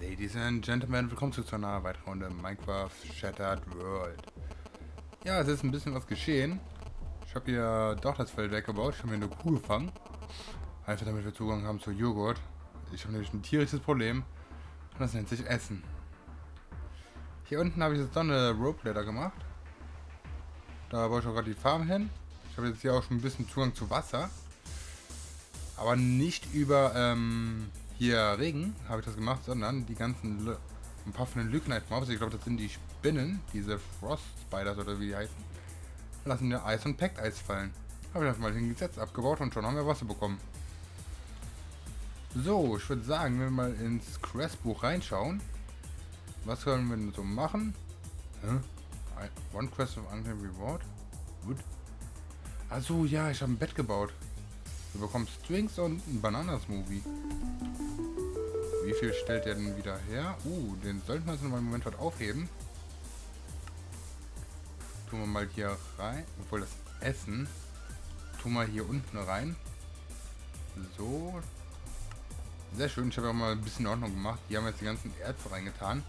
Ladies and Gentlemen, willkommen zu einer weiteren Runde Minecraft Shattered World. Ja, es ist ein bisschen was geschehen. Ich habe hier doch das Feld weggebaut. Ich habe mir eine Kuh gefangen. Einfach damit wir Zugang haben zu Joghurt. Ich habe nämlich ein tierisches Problem. Und das nennt sich Essen. Hier unten habe ich jetzt doch eine Rope-Ladder gemacht. Da baue ich auch gerade die Farm hin. Ich habe jetzt hier auch schon ein bisschen Zugang zu Wasser. Aber nicht über hier Regen habe ich das gemacht, sondern die ganzen ein paar von den Lügneitmobs. Ich glaube, das sind die Spinnen, diese Frost Spiders oder wie die heißen. Lassen wir Eis und Packt-Eis fallen. Habe ich das mal hingesetzt, abgebaut und schon haben wir Wasser bekommen. So, ich würde sagen, wenn wir mal ins Questbuch reinschauen. Was können wir denn so machen? One Quest of Claim Reward. Gut. Achso, ja, ich habe ein Bett gebaut. Du bekommst Strings und einen Bananasmovie. Wie viel stellt der denn wieder her? Den sollten wir uns nochmal einen Moment was aufheben. Tun wir mal hier rein. Obwohl das Essen. Tun wir hier unten rein. So. Sehr schön. Ich habe auch mal ein bisschen Ordnung gemacht. Hier haben wir jetzt die ganzen Erze reingetan.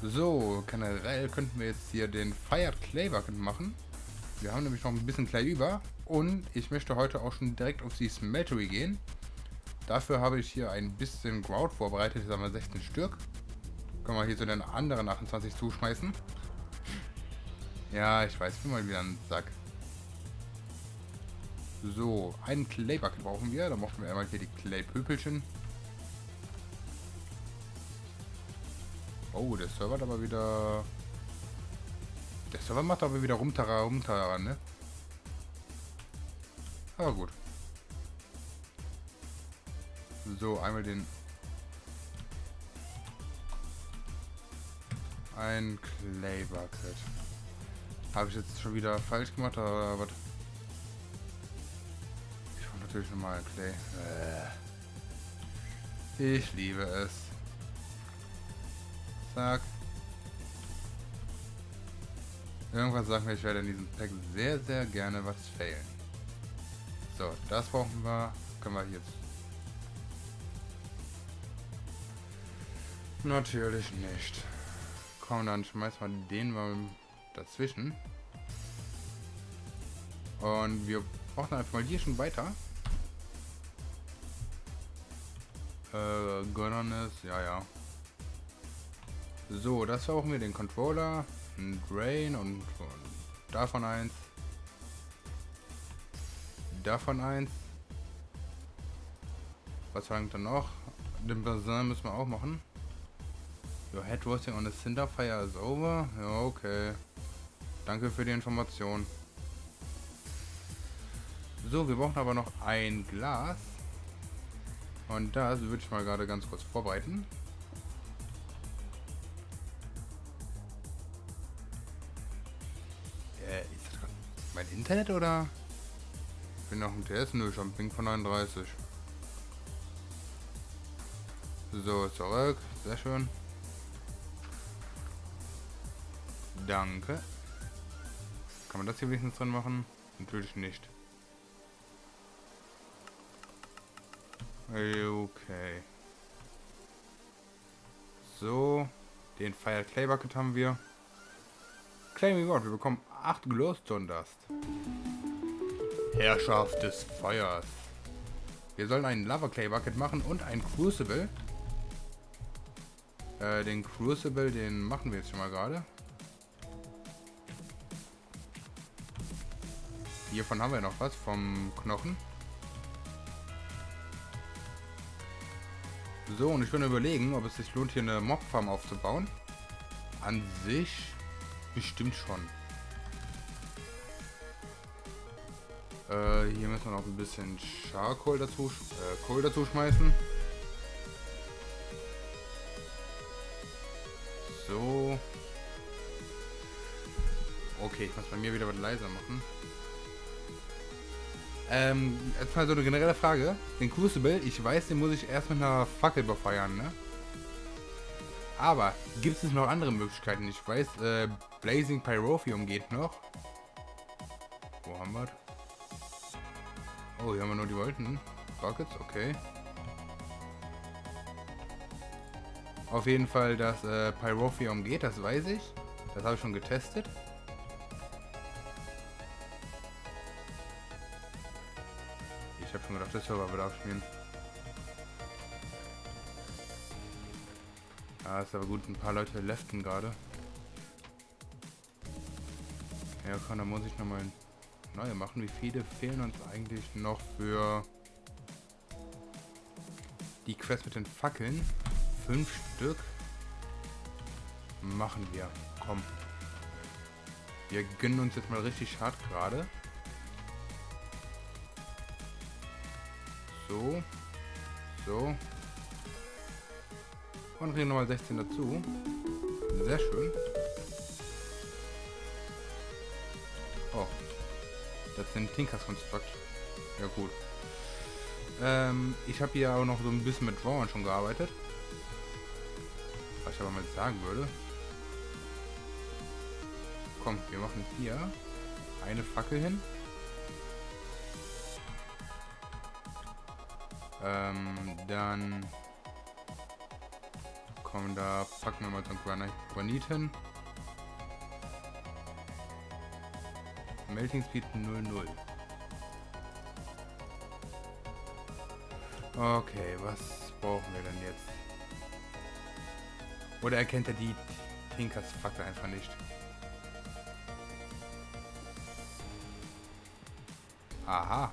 So, generell könnten wir jetzt hier den Fire Clay machen. Wir haben nämlich noch ein bisschen Clay über. Und ich möchte heute auch schon direkt auf die Smeltery gehen. Dafür habe ich hier ein bisschen Grout vorbereitet. Hier haben wir 16 Stück. Können wir hier zu den anderen 28 zuschmeißen. Ja, ich weiß, ich bin mal wieder ein Sack. So, einen Claybuck brauchen wir. Da brauchen wir einmal hier die Claypöpelchen. Oh, der Server hat aber wieder... Der Server macht aber wieder Rumtara, ne? Aber gut. So, einmal den... Ein Claybucket. Habe ich jetzt schon wieder falsch gemacht, aber was? Ich brauche natürlich nochmal Clay. Ich liebe es. Zack. Irgendwas sagt mir, ich werde in diesem Pack sehr, sehr gerne was fehlen. So, das brauchen wir. Können wir jetzt... Natürlich nicht. Komm, dann schmeißen wir den mal dazwischen. Und wir brauchen einfach mal hier schon weiter. Gönnerness, ja, ja. So, das brauchen wir, den Controller, ein Drain und davon eins. Davon eins. Was verlangt dann noch? Den Basin müssen wir auch machen. Your head roasting on the cinder fire is over. Ja, okay. Danke für die Information. So, wir brauchen aber noch ein Glas. Und das würde ich mal gerade ganz kurz vorbereiten. Ist das mein Internet oder? Ich bin noch im TS, nö, schon Ping von 39. So, zurück. Sehr schön. Danke. Kann man das hier wenigstens drin machen? Natürlich nicht. Okay. So. Den Fire Clay Bucket haben wir. Claim Reward. Wir bekommen 8 Glowstone Dust. Herrschaft des Feuers. Wir sollen einen Lava Clay Bucket machen und ein Crucible. Den Crucible, den machen wir jetzt schon mal gerade. Hiervon haben wir noch was vom Knochen. So, und ich würde überlegen, ob es sich lohnt, hier eine Mobfarm aufzubauen. An sich bestimmt schon. Hier müssen wir noch ein bisschen Charcoal dazu, Kohl dazu schmeißen. So. Okay, ich muss bei mir wieder was leiser machen. Erstmal so eine generelle Frage. Den Crucible, ich weiß, den muss ich erst mit einer Fackel befeuern, ne? Aber gibt es noch andere Möglichkeiten? Ich weiß, Blazing Pyrophium geht noch. Wo haben wir? Oh, hier haben wir nur die Wolken. Buckets, okay. auf jeden Fall das Pyrophium geht, das weiß ich. Das habe ich schon getestet. Ich habe schon gedacht, der Server wird abspielen. Ah, ist aber gut, ein paar Leute leften gerade. Ja, komm, da muss ich nochmal neue machen. Wie viele fehlen uns eigentlich noch für die Quest mit den Fackeln? 5 Stück. Machen wir. Komm. Wir gönnen uns jetzt mal richtig hart gerade. So. So. Und kriegen nochmal 16 dazu. Sehr schön. Oh. Das sind Tinkers Konstrukte. Ja, gut. Ich habe hier auch noch so ein bisschen mit Drawern schon gearbeitet. Was ich aber mal sagen würde. Komm, wir machen hier eine Fackel hin. Dann kommen da, packen wir mal so einen Granit hin. Melting Speed 00. Okay, was brauchen wir denn jetzt? Oder erkennt er die Tinkers-Faktor einfach nicht? Aha.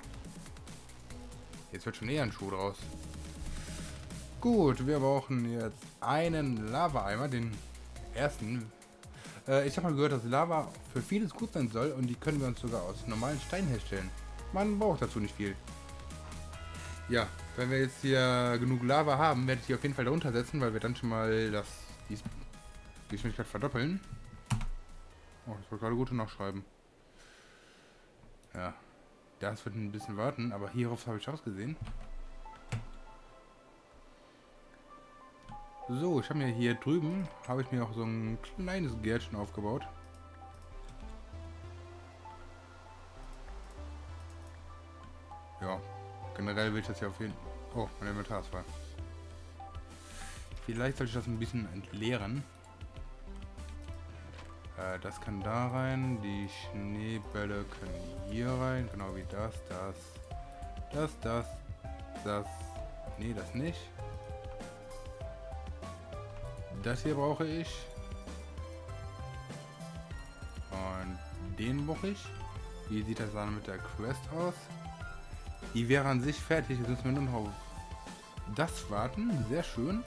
Jetzt wird schon eher ein Schuh draus. Gut, wir brauchen jetzt einen Lava-Eimer, den ersten. Ich habe mal gehört, dass Lava für vieles gut sein soll und die können wir uns sogar aus normalen Steinen herstellen. Man braucht dazu nicht viel. Ja, wenn wir jetzt hier genug Lava haben, werde ich die auf jeden Fall darunter setzen, weil wir dann schon mal die Geschwindigkeit verdoppeln. Oh, das wollte gerade gut nachschreiben. Ja, das wird ein bisschen warten, aber hierauf habe ich ausgesehen. So, ich habe mir hier drüben, habe ich mir auch so ein kleines Gärtchen aufgebaut. Ja. Generell will ich das ja auf jeden Fall... Oh, mein Inventar ist voll. Vielleicht sollte ich das ein bisschen entleeren. Das kann da rein. Die Schneebälle können hier rein. Genau wie das, das, das, das, das. Nee, das nicht. Das hier brauche ich. Und den brauche ich. Wie sieht das dann mit der Quest aus? Die wäre an sich fertig, jetzt müssen wir nur noch auf das warten, sehr schön.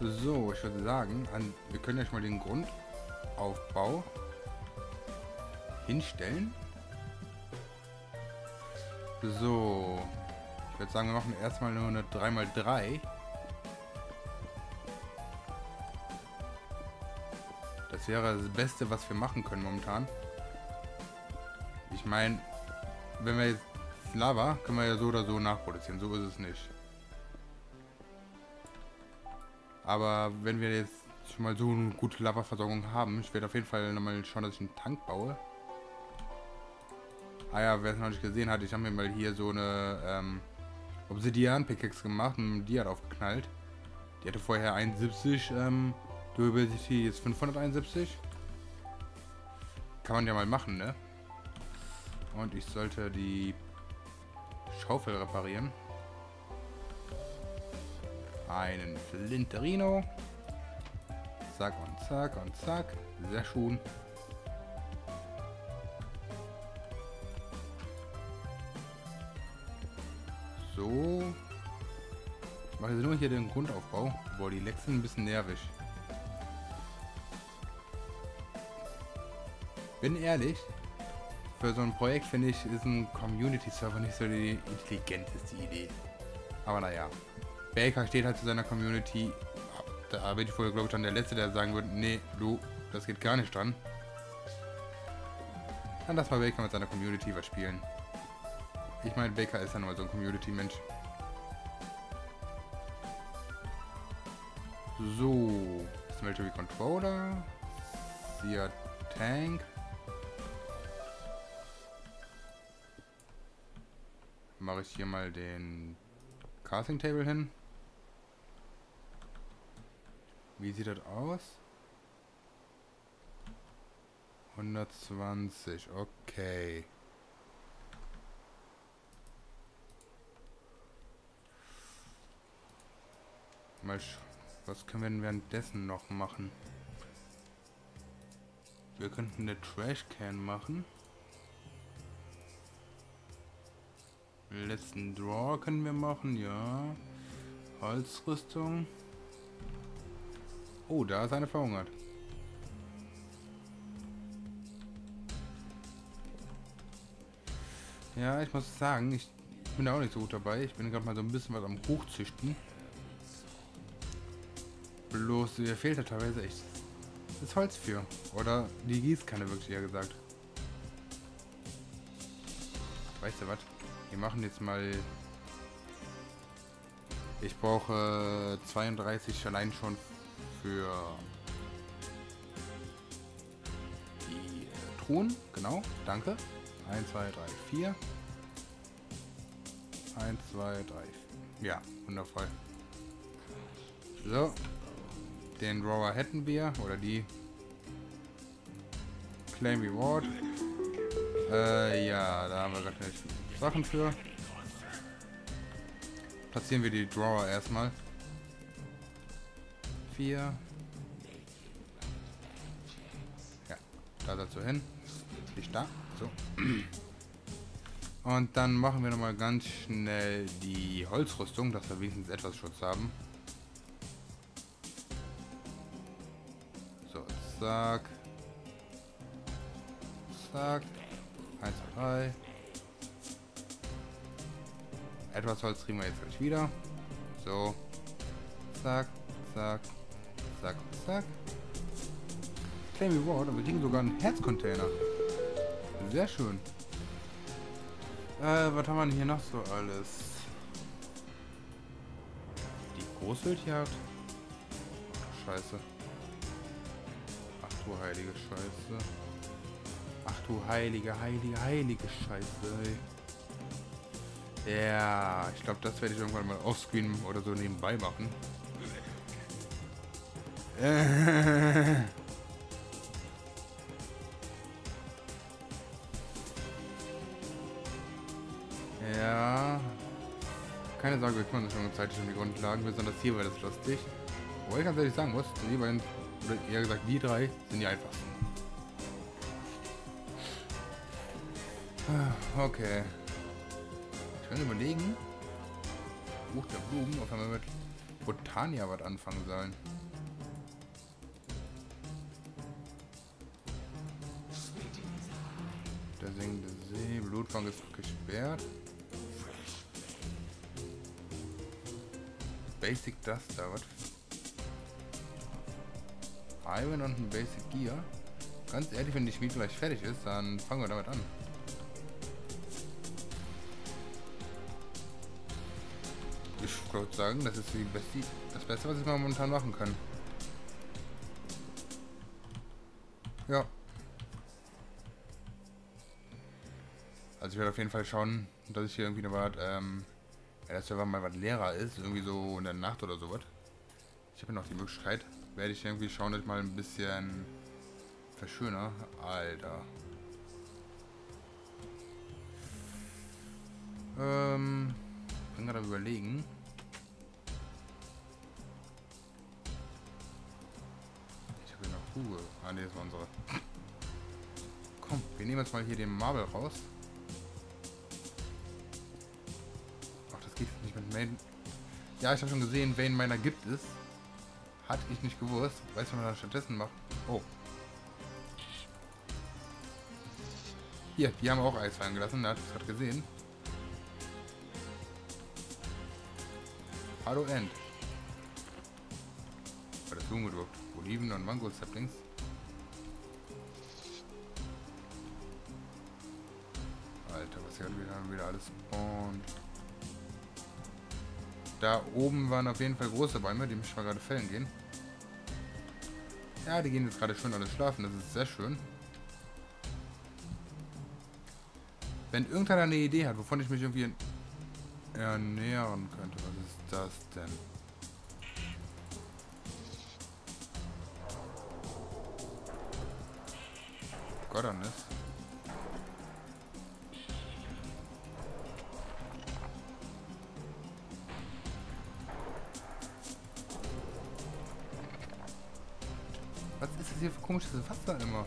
So, ich würde sagen, wir können ja schon mal den Grundaufbau hinstellen. So, ich würde sagen, wir machen erstmal nur eine 3x3. Das wäre das Beste, was wir machen können momentan. Ich meine, wenn wir jetzt Lava, können wir ja so oder so nachproduzieren. So ist es nicht. Aber wenn wir jetzt schon mal so eine gute Lava-Versorgung haben, ich werde auf jeden Fall nochmal schauen, dass ich einen Tank baue. Ah ja, wer es noch nicht gesehen hat, ich habe mir mal hier so eine Obsidian-Pickaxe gemacht und die hat aufgeknallt. Die hatte vorher 71, Durability ist 571. Kann man ja mal machen, ne? Und ich sollte die Schaufel reparieren. Einen Flinterino. Zack und zack und zack. Sehr schön. So. Ich mache jetzt nur hier den Grundaufbau. Boah, die Lex sind ein bisschen nervig. Bin ehrlich, für so ein Projekt finde ich, ist ein Community-Server nicht so die intelligenteste Idee. Aber naja, Baker steht halt zu seiner Community. Da bin ich wohl, glaube ich, dann der Letzte, der sagen würde, nee, du, das geht gar nicht dran. Dann lass mal Baker mit seiner Community was spielen. Ich meine, Baker ist ja nun mal so ein Community-Mensch. So, Smeltery Controller, Sea Tank. mache ich hier mal den Casting Table hin. Wie sieht das aus? 120, okay. Mal schauen, was können wir denn währenddessen noch machen? Wir könnten eine Trashcan machen. Letzten Draw können wir machen, ja. Holzrüstung. Oh, da ist eine verhungert. Ja, ich muss sagen, ich bin da auch nicht so gut dabei. Ich bin gerade mal so ein bisschen was am Hochzüchten. Bloß, mir fehlt da teilweise echt das Holz für. Oder die Gießkanne, wirklich eher gesagt. Weißt du was? Wir machen jetzt mal... Ich brauche 32 allein schon für die Truhen. Genau, danke. 1, 2, 3, 4. 1, 2, 3, 4. Ja, wundervoll. So. Den Rower hätten wir. Oder die. Claim Reward. Ja, da haben wir gerade nicht Sachen für. Platzieren wir die Drawer erstmal. 4. Ja, da dazu hin. Nicht da. So. Und dann machen wir nochmal ganz schnell die Holzrüstung, dass wir wenigstens etwas Schutz haben. So, zack. Zack. 1, 2, 3. Etwas Holz kriegen wir jetzt gleich wieder. So. Zack, zack, zack, zack. Claim Reward. Und wir kriegen sogar einen Herzcontainer. Sehr schön. Was haben wir denn hier noch so alles? Die Großwildjagd. Scheiße. Ach du heilige Scheiße. Ach du heilige, heilige, heilige Scheiße, ey. Ja, ich glaube, das werde ich irgendwann mal offscreen oder so nebenbei machen. Ja. Keine Sorge, wir kümmern uns schon zeitlich um die Grundlagen, besonders hier war das lustig. Wo ich ganz ehrlich sagen muss, die beiden, oder eher gesagt die drei, sind die einfachsten. Okay. Überlegen, Buch der Blumen, ob wir mit Botania was anfangen sollen. Der singende See, Blutfang ist gesperrt. Basic Duster, was? Iron und ein Basic Gear. Ganz ehrlich, wenn die Schmiede gleich fertig ist, dann fangen wir damit an. Ich würde sagen, das ist das Beste, was ich momentan machen kann. Ja. Also ich werde auf jeden Fall schauen, dass ich hier irgendwie noch was, wenn der Server mal was leerer ist, irgendwie so in der Nacht oder sowas. Ich habe ja noch die Möglichkeit, werde ich irgendwie schauen, dass ich mal ein bisschen verschöner. Alter. Ich bin gerade am Überlegen. Ruhe. Ah ne, das war unsere. Komm, wir nehmen jetzt mal hier den Marble raus. Ach, das geht nicht mit Main. Ja, ich habe schon gesehen, wen meiner gibt es. Hat ich nicht gewusst. Weißt du, was man da stattdessen macht? Oh. Hier, die haben auch Eis fallen gelassen. Da hat es gerade gesehen. Hallo End. War das umgedruckt? Oliven und Mango-Saplings. Alter, was hier wieder alles spawnt. Da oben waren auf jeden Fall große Bäume, die mich mal gerade fällen gehen. Ja, die gehen jetzt gerade schön alle schlafen, das ist sehr schön. Wenn irgendeiner eine Idee hat, wovon ich mich irgendwie ernähren könnte. Was ist das denn? Gott, dann ist. Was ist das hier für komisches Wasser immer?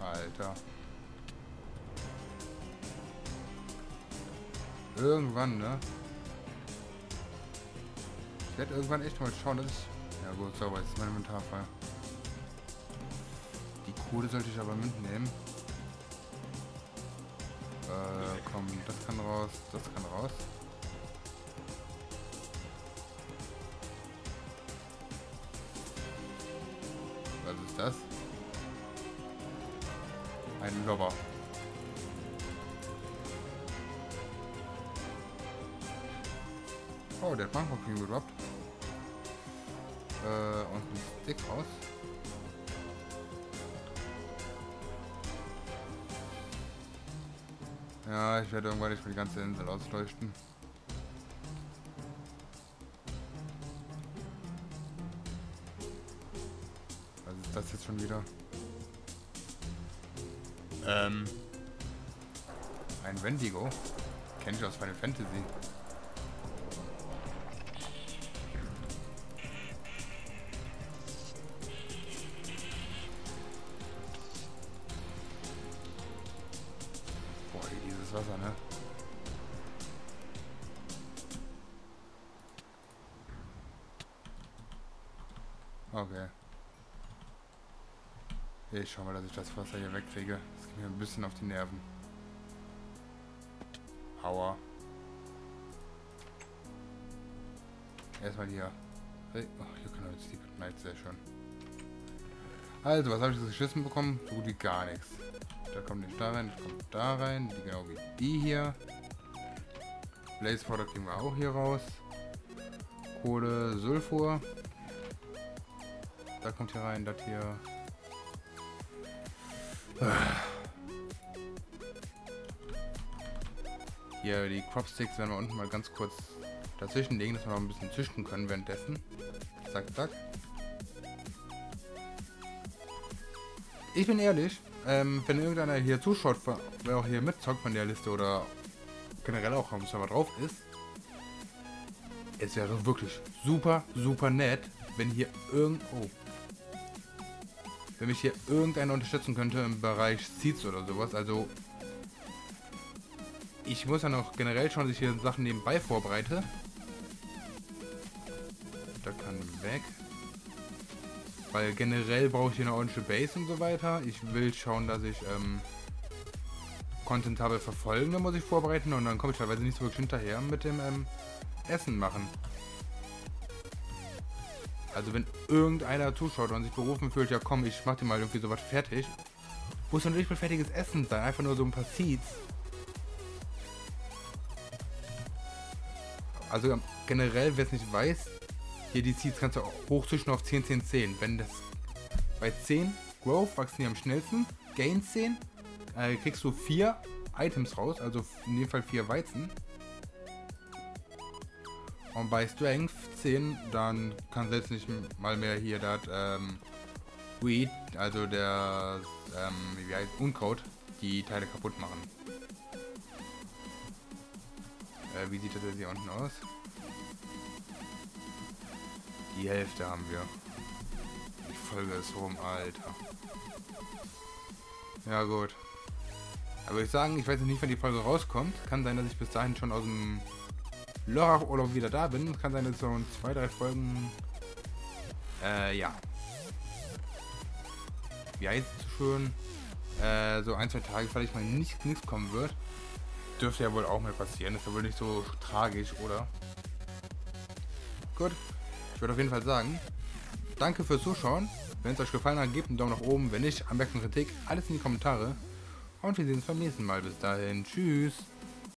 Alter. Irgendwann, ne? Ich werde irgendwann echt mal schauen, dass ich... Ja gut, sauber, jetzt ist mein Inventar frei. Die Kohle sollte ich aber mitnehmen. Komm, das kann raus, das kann raus. Was ist das? Ein Lobber. Oh, der hat Bankhocken gedroppt. Und ein Stick raus. Ja, ich werde irgendwann nicht mehr die ganze Insel ausleuchten. Was ist das jetzt schon wieder? Ein Wendigo. Kenn ich aus Final Fantasy. Wasser, ne? Okay. Ich schau mal, dass ich das Wasser hier wegkriege. Das geht mir ein bisschen auf die Nerven. Aua. Erstmal hier. Hey. Oh, hier kann man jetzt die Midnight, sehr schön. Also, was habe ich so geschissen bekommen? So gut wie gar nichts. Da kommt nicht da rein, das kommt da rein, die genau wie die hier. Blaze Fodder kriegen wir auch hier raus. Kohle, Sulfur. Da kommt hier rein, das hier. Hier die Cropsticks werden wir unten mal ganz kurz dazwischen legen, dass wir noch ein bisschen züchten können währenddessen. Zack, zack. Ich bin ehrlich. Wenn irgendeiner hier zuschaut, wer auch hier mitzockt von der Liste oder generell auch am Server drauf ist, es wäre wirklich super, super nett, wenn hier wenn mich hier irgendeiner unterstützen könnte im Bereich Seeds oder sowas. Also ich muss ja noch generell schauen, dass ich hier Sachen nebenbei vorbereite. Da kann weg. Weil generell brauche ich hier eine ordentliche Base und so weiter. Ich will schauen, dass ich Content habe verfolgen, da muss ich vorbereiten und dann komme ich teilweise nicht so wirklich hinterher mit dem Essen machen. Also wenn irgendeiner zuschaut und sich berufen fühlt, ja komm, ich mach dir mal irgendwie sowas fertig. Muss natürlich mal fertiges Essen sein, einfach nur so ein paar Seeds. Also generell, wer es nicht weiß, hier die Seeds kannst du hochzüchten auf 10, 10, 10. Wenn das bei 10 Growth wachsen die am schnellsten, Gain 10, kriegst du 4 Items raus, also in dem Fall 4 Weizen. Und bei Strength 10, dann kann selbst nicht mal mehr hier das Weed, also der wie heißt, Unkraut, die Teile kaputt machen. Wie sieht das jetzt hier unten aus? Die Hälfte haben wir. Die Folge ist rum, Alter. Ja gut. Aber ich sagen, ich weiß jetzt nicht, wann die Folge rauskommt. Kann sein, dass ich bis dahin schon aus dem Lörrach-Urlaub wieder da bin. Kann sein, dass so in 2, 3 Folgen... ja. Wie heißt es so schön? So 1, 2 Tage vielleicht mal nichts kommen wird. Dürfte ja wohl auch mal passieren. Ist ja wohl nicht so tragisch, oder? Gut. Ich würde auf jeden Fall sagen, danke fürs Zuschauen. Wenn es euch gefallen hat, gebt einen Daumen nach oben. Wenn nicht, Anmerkungen, Kritik, alles in die Kommentare. Und wir sehen uns beim nächsten Mal. Bis dahin. Tschüss.